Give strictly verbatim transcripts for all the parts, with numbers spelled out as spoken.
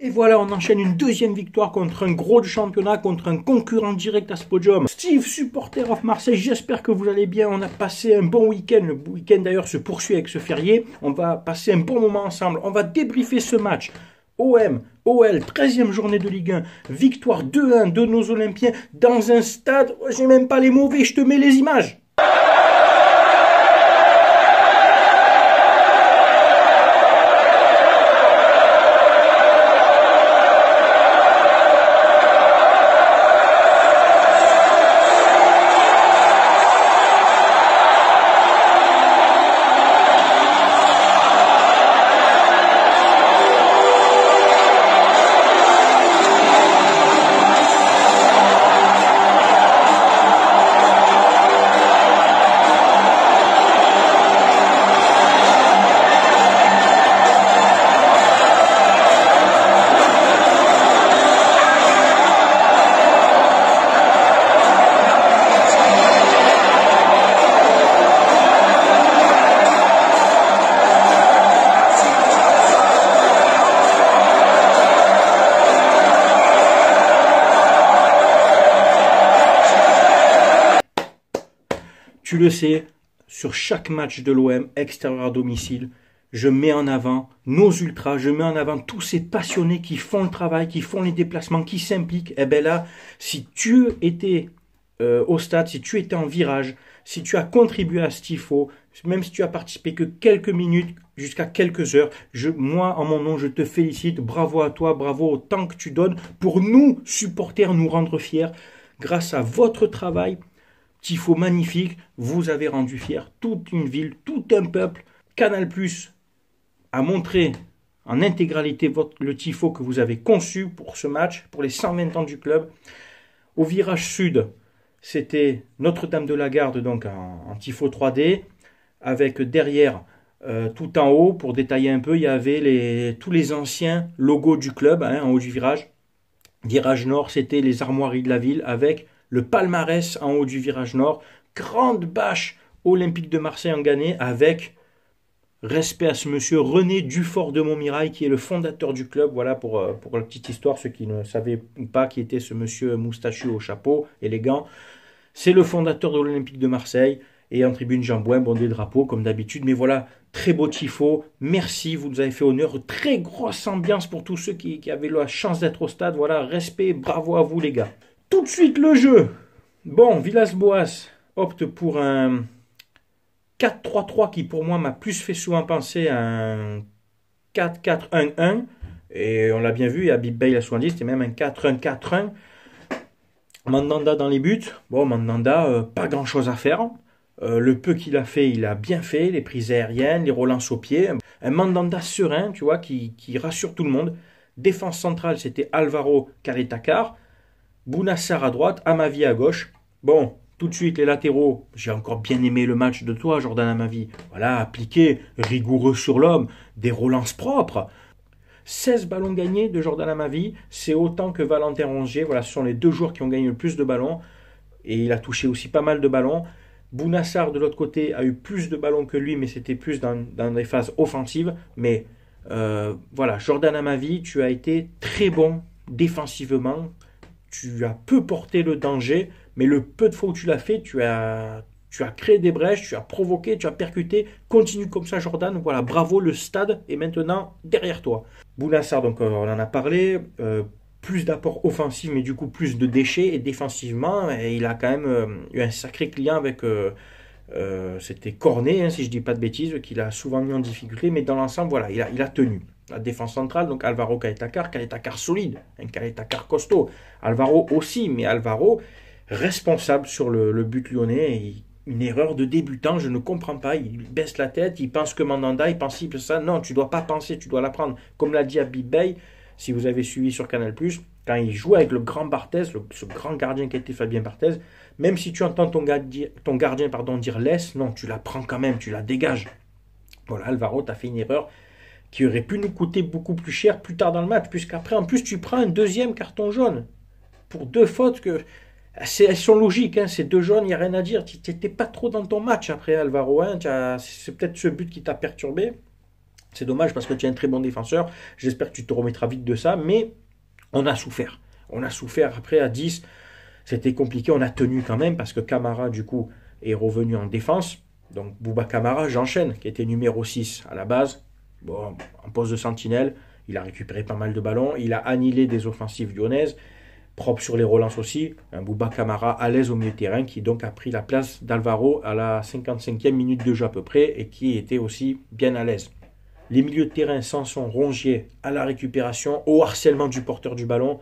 Et voilà, on enchaîne une deuxième victoire contre un gros du championnat, contre un concurrent direct à ce podium. Steve, supporter of Marseille, j'espère que vous allez bien. On a passé un bon week-end. Le week-end d'ailleurs se poursuit avec ce férié. On va passer un bon moment ensemble. On va débriefer ce match. O M, O L, treizième journée de Ligue un, victoire deux un de nos Olympiens dans un stade, j'ai même pas les mauvais, je te mets les images. Tu le sais, sur chaque match de l'O M, extérieur à domicile, je mets en avant nos ultras, je mets en avant tous ces passionnés qui font le travail, qui font les déplacements, qui s'impliquent. Eh bien là, si tu étais euh, au stade, si tu étais en virage, si tu as contribué à ce tifo, même si tu as participé que quelques minutes, jusqu'à quelques heures, je, moi, en mon nom, je te félicite. Bravo à toi, bravo au temps que tu donnes pour nous, supporters, nous rendre fiers. Grâce à votre travail, tifo magnifique, vous avez rendu fier toute une ville, tout un peuple. Canal plus, a montré en intégralité votre, le tifo que vous avez conçu pour ce match, pour les cent vingt ans du club. Au virage sud, c'était Notre-Dame de la Garde, donc en, en tifo trois D, avec derrière, euh, tout en haut, pour détailler un peu, il y avait les, tous les anciens logos du club, hein, en haut du virage. Virage nord, c'était les armoiries de la ville, avec le palmarès en haut du virage nord, grande bâche olympique de Marseille en gagné, avec respect à ce monsieur René Dufour de Montmirail, qui est le fondateur du club. Voilà pour, pour la petite histoire, ceux qui ne savaient pas qui était ce monsieur moustachu au chapeau, élégant. C'est le fondateur de l'Olympique de Marseille. Et en tribune, Jean Bouin, bon des drapeaux comme d'habitude. Mais voilà, très beau tifo. Merci, vous nous avez fait honneur. Très grosse ambiance pour tous ceux qui, qui avaient la chance d'être au stade. Voilà, respect, bravo à vous les gars. Tout de suite le jeu. Bon, Villas-Boas opte pour un quatre trois trois qui pour moi m'a plus fait souvent penser à un quatre quatre un un. Et on l'a bien vu, Habib Beye l'a souvent dit, c'était même un quatre un quatre un. Mandanda dans les buts. Bon, Mandanda, euh, pas grand-chose à faire. Euh, le peu qu'il a fait, il a bien fait. Les prises aériennes, les relances au pied. Un Mandanda serein, tu vois, qui, qui rassure tout le monde. Défense centrale, c'était Alvaro Ćaleta-Car. Bouna Sarr à droite, Amavi à gauche. Bon, tout de suite, les latéraux. J'ai encore bien aimé le match de toi, Jordan Amavi. Voilà, appliqué, rigoureux sur l'homme, des relances propres. seize ballons gagnés de Jordan Amavi, c'est autant que Valentin Rongier. Voilà, ce sont les deux joueurs qui ont gagné le plus de ballons. Et il a touché aussi pas mal de ballons. Bouna Sarr, de l'autre côté, a eu plus de ballons que lui, mais c'était plus dans, dans les phases offensives. Mais euh, voilà, Jordan Amavi, tu as été très bon défensivement. Tu as peu porté le danger, mais le peu de fois où tu l'as fait, tu as, tu as créé des brèches, tu as provoqué, tu as percuté. Continue comme ça, Jordan. Voilà, bravo, le stade est maintenant derrière toi. Bouna Sarr, donc euh, on en a parlé. Euh, plus d'apport offensif, mais du coup plus de déchets. Et défensivement, et il a quand même euh, eu un sacré client avec... Euh, euh, C'était Cornet, hein, si je ne dis pas de bêtises, qu'il a souvent mis en difficulté. Mais dans l'ensemble, voilà, il a, il a tenu. La défense centrale, donc Alvaro Ćaleta-Car, Ćaleta-Car solide, un Ćaleta-Car costaud. Alvaro aussi, mais Alvaro responsable sur le, le but lyonnais. Il, une erreur de débutant, je ne comprends pas. Il baisse la tête, il pense que Mandanda, il pense ci, ça. Non, tu ne dois pas penser, tu dois l'apprendre. Comme l'a dit Habib Beye, si vous avez suivi sur Canal plus, quand il joue avec le grand Barthez, le, ce grand gardien qui a été Fabien Barthez, même si tu entends ton, gardien, ton gardien pardon, dire laisse, non, tu la prends quand même, tu la dégages. Voilà, Alvaro, tu as fait une erreur qui aurait pu nous coûter beaucoup plus cher plus tard dans le match, puisqu'après, en plus, tu prends un deuxième carton jaune pour deux fautes que... Elles sont logiques, hein, ces deux jaunes, il n'y a rien à dire. Tu n'étais pas trop dans ton match après, Alvaro. Hein, c'est peut-être ce but qui t'a perturbé. C'est dommage parce que tu es un très bon défenseur. J'espère que tu te remettras vite de ça. Mais on a souffert. On a souffert. Après, à dix, c'était compliqué. On a tenu quand même parce que Kamara, du coup, est revenu en défense. Donc, Boubacar Kamara, j'enchaîne, qui était numéro six à la base. Bon, en poste de sentinelle, il a récupéré pas mal de ballons. Il a annihilé des offensives lyonnaises. Propre sur les relances aussi. Un Boubacar Kamara à l'aise au milieu de terrain qui donc a pris la place d'Alvaro à la cinquante-cinquième minute de jeu à peu près et qui était aussi bien à l'aise. Les milieux de terrain, Sanson, Rongier à la récupération, au harcèlement du porteur du ballon.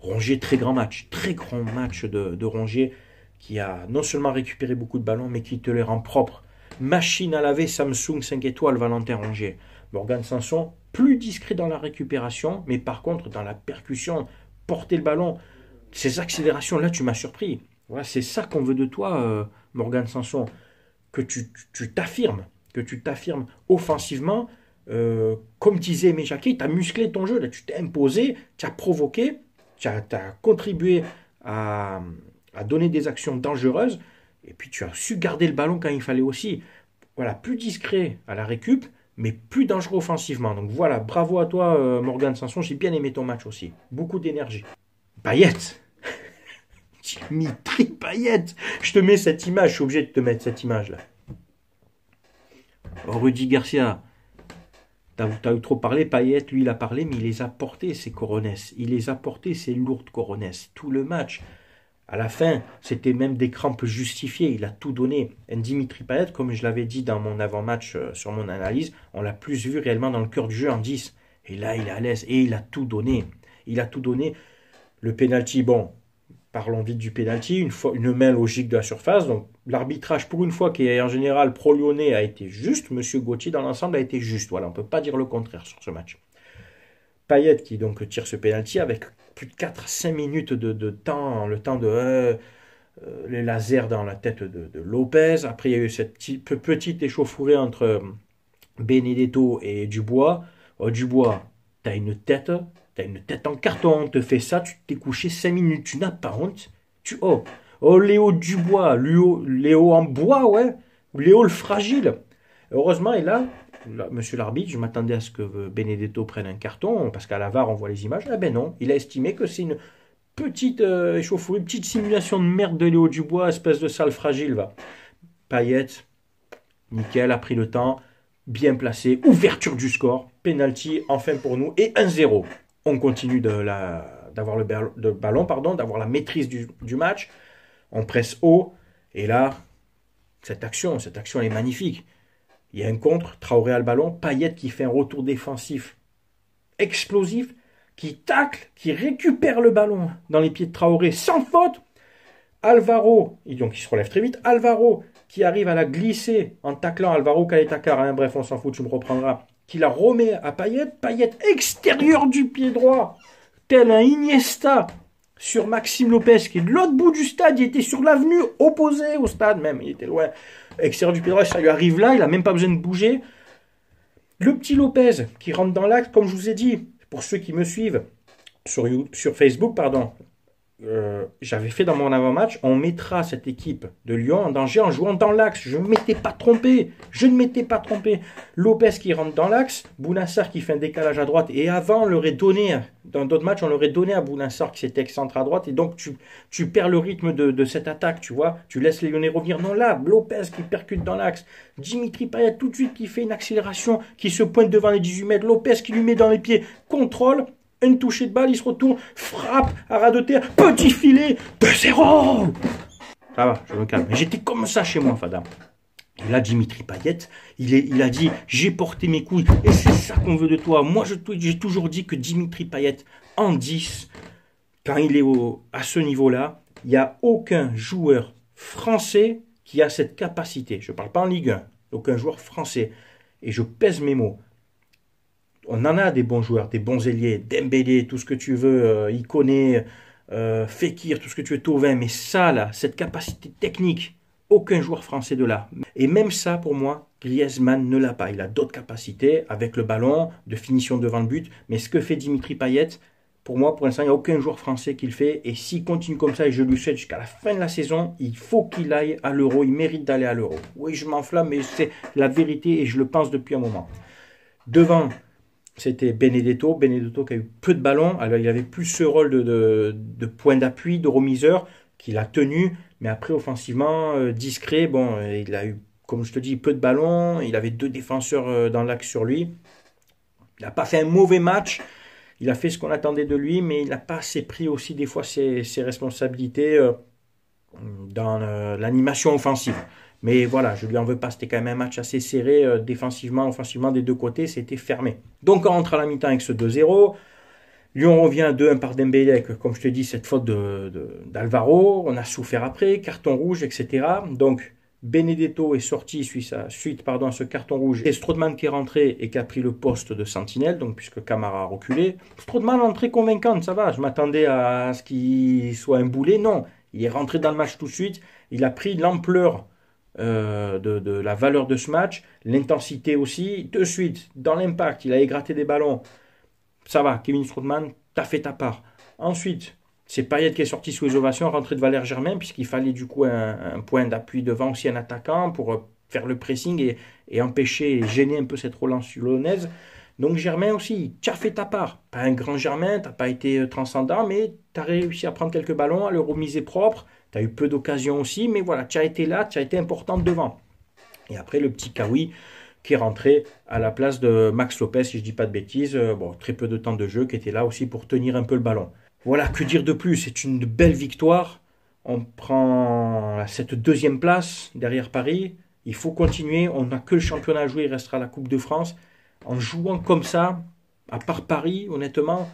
Rongier, très grand match, très grand match de, de Rongier qui a non seulement récupéré beaucoup de ballons mais qui te les rend propres. Machine à laver, Samsung cinq étoiles, Valentin Rongier. Morgan Sanson, plus discret dans la récupération, mais par contre dans la percussion, porter le ballon, ces accélérations-là, tu m'as surpris. Voilà, c'est ça qu'on veut de toi, euh, Morgan Sanson, que tu, tu, tu t'affirmes, que tu t'affirmes offensivement. Euh, comme disait Aimé Jacquet, tu as musclé ton jeu, là, tu t'es imposé, tu as provoqué, tu as, tu as contribué à, à donner des actions dangereuses, et puis tu as su garder le ballon quand il fallait aussi. Voilà, plus discret à la récup, mais plus dangereux offensivement. Donc voilà, bravo à toi, euh, Morgan Sanson, j'ai bien aimé ton match aussi. Beaucoup d'énergie. Payet Dimitri Payet. Je te mets cette image, je suis obligé de te mettre cette image-là. Oh, Rudy Garcia, t'as, t'as eu trop parlé, Payet, lui, il a parlé, mais il les a portés, ces coronesses. Il les a portés, ces lourdes coronesses. Tout le match, à la fin, c'était même des crampes justifiées. Il a tout donné. Et Dimitri Payet, comme je l'avais dit dans mon avant-match, euh, sur mon analyse, on l'a plus vu réellement dans le cœur du jeu en dix. Et là, il est à l'aise. Et il a tout donné. Il a tout donné. Le pénalty, bon, parlons vite du pénalty, une, une main logique de la surface. Donc l'arbitrage, pour une fois, qui est en général pro-lyonnais, a été juste. Monsieur Gauthier, dans l'ensemble, a été juste. Voilà, on ne peut pas dire le contraire sur ce match. Payet qui donc tire ce pénalty avec plus de quatre à cinq minutes de, de temps, le temps de euh, euh, les lasers dans la tête de, de Lopez. Après, il y a eu cette petit, petite échauffourée entre Benedetto et Dubois. Oh, Dubois, t'as une tête... T'as une tête en carton, on te fait ça, tu t'es couché cinq minutes, tu n'as pas honte. Tu, oh, oh Léo Dubois, Léo, Léo en bois, ouais, Léo le fragile. Heureusement, et là, là monsieur l'arbitre, je m'attendais à ce que Benedetto prenne un carton, parce qu'à la V A R, on voit les images. Ah ben non, il a estimé que c'est une petite euh, échauffourée, une petite simulation de merde de Léo Dubois, espèce de sale fragile, va. Payet, nickel, a pris le temps, bien placé, ouverture du score, penalty, enfin pour nous, et un zéro. On continue de la, d'avoir le de ballon, pardon, d'avoir la maîtrise du, du match. On presse haut. Et là, cette action, cette action elle est magnifique. Il y a un contre, Traoré a le ballon. Payet qui fait un retour défensif explosif, qui tacle, qui récupère le ballon dans les pieds de Traoré sans faute. Alvaro, et donc il se relève très vite. Alvaro qui arrive à la glisser en taclant Alvaro Ćaleta-Car. Hein, bref, on s'en fout, tu me reprendras. Qui la remet à Payet, Payet extérieur du pied droit, tel un Iniesta sur Maxime Lopez, qui est de l'autre bout du stade, il était sur l'avenue, opposée au stade même, il était loin, extérieur du pied droit, ça lui arrive là, il n'a même pas besoin de bouger. Le petit Lopez qui rentre dans l'axe, comme je vous ai dit, pour ceux qui me suivent sur, YouTube, sur Facebook, pardon, euh, j'avais fait dans mon avant-match, on mettra cette équipe de Lyon en danger en jouant dans l'axe. Je ne m'étais pas trompé. Je ne m'étais pas trompé. Lopez qui rentre dans l'axe, Bouna Sarr qui fait un décalage à droite. Et avant, on leur est donné, dans d'autres matchs, on leur est donné à Bouna Sarr qui s'était excentré à droite. Et donc, tu, tu perds le rythme de, de cette attaque, tu vois. Tu laisses les Lyonnais revenir. Non, là, Lopez qui percute dans l'axe. Dimitri Payet tout de suite qui fait une accélération, qui se pointe devant les dix-huit mètres. Lopez qui lui met dans les pieds. Contrôle. Une touchée de balle, il se retourne, frappe à ras de terre, petit filet, deux zéro. Ça va, je me calme. J'étais comme ça chez moi, Fada. Et là, Dimitri Payet, il, est, il a dit, j'ai porté mes couilles, et c'est ça qu'on veut de toi. Moi, je, j'ai toujours dit que Dimitri Payet, en dix, quand il est au, à ce niveau-là, il n'y a aucun joueur français qui a cette capacité. Je ne parle pas en Ligue un, aucun joueur français. Et je pèse mes mots. On en a des bons joueurs, des bons ailiers, Dembélé, tout ce que tu veux, euh, Ikoné, euh, Fekir, tout ce que tu veux, Thauvin. Mais ça, là, cette capacité technique, aucun joueur français de là. Et même ça, pour moi, Griezmann ne l'a pas. Il a d'autres capacités avec le ballon, de finition devant le but. Mais ce que fait Dimitri Payet, pour moi, pour l'instant, il n'y a aucun joueur français qui le fait. Et s'il continue comme ça, et je lui souhaite jusqu'à la fin de la saison, il faut qu'il aille à l'Euro. Il mérite d'aller à l'Euro. Oui, je m'enflamme, mais c'est la vérité et je le pense depuis un moment. Devant, c'était Benedetto. Benedetto qui a eu peu de ballons. Alors, il avait plus ce rôle de, de, de point d'appui, de remiseur, qu'il a tenu. Mais après, offensivement, euh, discret, bon, euh, il a eu, comme je te dis, peu de ballons. Il avait deux défenseurs euh, dans l'axe sur lui. Il n'a pas fait un mauvais match. Il a fait ce qu'on attendait de lui, mais il n'a pas assez pris aussi des fois ses, ses responsabilités euh, dans euh, l'animation offensive. Mais voilà, je ne lui en veux pas, c'était quand même un match assez serré, euh, défensivement, offensivement, des deux côtés, c'était fermé. Donc on rentre à la mi-temps avec ce deux zéro, Lyon revient à deux un par Dembélé avec, comme je te dis, cette faute d'Alvaro, on a souffert après, carton rouge, et cetera. Donc Benedetto est sorti suite à, suite, pardon, à ce carton rouge, et Strootman qui est rentré et qui a pris le poste de sentinelle, donc puisque Kamara a reculé. Strootman entrée convaincante, ça va, je m'attendais à ce qu'il soit un boulet, non, il est rentré dans le match tout de suite, il a pris l'ampleur Euh, de, de la valeur de ce match, l'intensité aussi, de suite, dans l'impact, il a égraté des ballons, ça va, Kevin Strootman, t'as fait ta part. Ensuite, c'est Payet qui est sorti sous les ovations, rentrée de Valère Germain, puisqu'il fallait du coup un, un point d'appui devant aussi un attaquant pour faire le pressing et, et empêcher, et gêner un peu cette relance lyonnaise. Donc Germain aussi, t'as fait ta part, pas un grand Germain, t'as pas été transcendant, mais t'as réussi à prendre quelques ballons, à le remiser propre. Tu as eu peu d'occasions aussi, mais voilà, tu as été là, tu as été importante devant. Et après, le petit Kawi qui est rentré à la place de Max Lopez, si je ne dis pas de bêtises. Bon, très peu de temps de jeu, qui était là aussi pour tenir un peu le ballon. Voilà, que dire de plus? C'est une belle victoire. On prend cette deuxième place derrière Paris. Il faut continuer. On n'a que le championnat à jouer, il restera la Coupe de France. En jouant comme ça, à part Paris, honnêtement,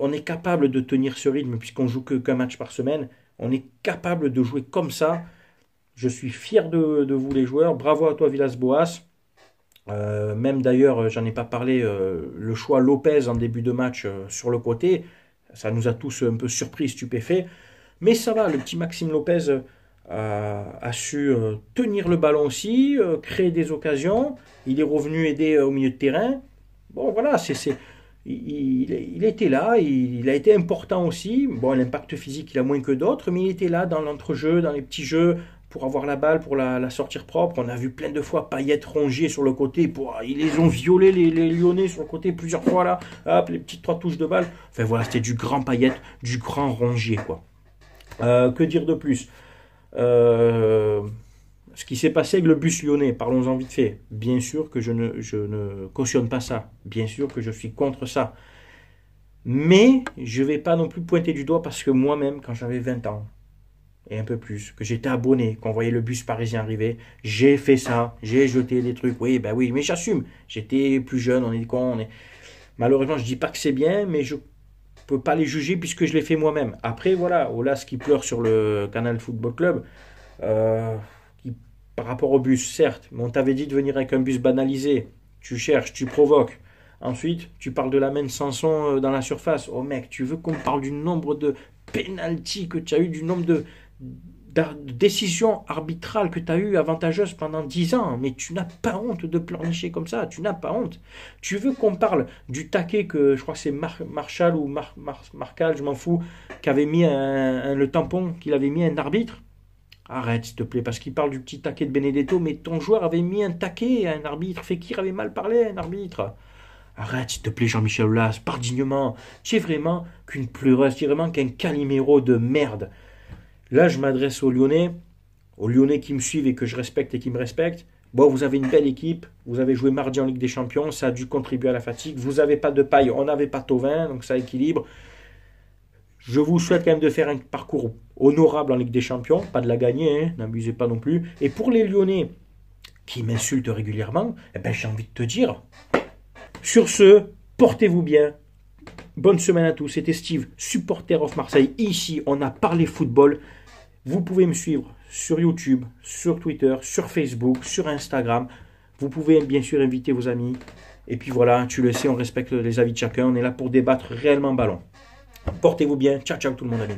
on est capable de tenir ce rythme puisqu'on ne joue que qu'un match par semaine. On est capable de jouer comme ça. Je suis fier de, de vous les joueurs. Bravo à toi Villas-Boas. Euh, même d'ailleurs, j'en ai pas parlé, euh, le choix Lopez en début de match euh, sur le côté. Ça nous a tous un peu surpris, stupéfaits. Mais ça va, le petit Maxime Lopez euh, a su euh, tenir le ballon aussi, euh, créer des occasions. Il est revenu aider euh, au milieu de terrain. Bon voilà, c'est... Il, il, il était là, il, il a été important aussi. Bon, l'impact physique, il a moins que d'autres, mais il était là dans l'entrejeu, dans les petits jeux, pour avoir la balle, pour la, la sortir propre. On a vu plein de fois Payet, Rongier sur le côté. Pour, ils les ont violés, les, les Lyonnais, sur le côté, plusieurs fois, là. Hop, les petites trois touches de balle. Enfin, voilà, c'était du grand Payet, du grand Rongier, quoi. Euh, que dire de plus? euh, Ce qui s'est passé avec le bus lyonnais, parlons-en vite fait. Bien sûr que je ne, je ne cautionne pas ça. Bien sûr que je suis contre ça. Mais je ne vais pas non plus pointer du doigt parce que moi-même, quand j'avais vingt ans, et un peu plus, que j'étais abonné, qu'on voyait le bus parisien arriver, j'ai fait ça, j'ai jeté des trucs. Oui, ben oui, mais j'assume. J'étais plus jeune, on est con. On est... Malheureusement, je ne dis pas que c'est bien, mais je ne peux pas les juger puisque je l'ai fait moi-même. Après, voilà, Olas qui pleure sur le Canal Football Club. Euh... Par rapport au bus, certes, mais on t'avait dit de venir avec un bus banalisé. Tu cherches, tu provoques. Ensuite, tu parles de la main de Sanson dans la surface. Oh mec, tu veux qu'on parle du nombre de pénaltys que tu as eu, du nombre de, de décisions arbitrales que tu as eues avantageuses pendant dix ans. Mais tu n'as pas honte de pleurnicher comme ça. Tu n'as pas honte. Tu veux qu'on parle du taquet que, je crois que c'est Mar Marshall ou Mar Mar Marcal, je m'en fous, qui avait mis un, un, le tampon qu'il avait mis à un arbitre? Arrête, s'il te plaît, parce qu'il parle du petit taquet de Benedetto, mais ton joueur avait mis un taquet à un arbitre. Fekir avait mal parlé à un arbitre. Arrête, s'il te plaît, Jean-Michel Aulas, pars dignement. Tu es vraiment qu'une pleureuse, tu es vraiment qu'un Calimero de merde. Là, je m'adresse aux Lyonnais, aux Lyonnais qui me suivent et que je respecte et qui me respectent. Bon, vous avez une belle équipe, vous avez joué mardi en Ligue des Champions, ça a dû contribuer à la fatigue. Vous n'avez pas de paille, on n'avait pas Thauvin, donc ça équilibre. Je vous souhaite quand même de faire un parcours honorable en Ligue des Champions, pas de la gagner, hein, n'abusez pas non plus. Et pour les Lyonnais qui m'insultent régulièrement, eh ben, j'ai envie de te dire, sur ce, portez-vous bien. Bonne semaine à tous, c'était Steve, supporter of Marseille. Ici, on a parlé football. Vous pouvez me suivre sur YouTube, sur Twitter, sur Facebook, sur Instagram. Vous pouvez bien sûr inviter vos amis. Et puis voilà, tu le sais, on respecte les avis de chacun. On est là pour débattre réellement ballon. Portez-vous bien. Ciao, ciao tout le monde.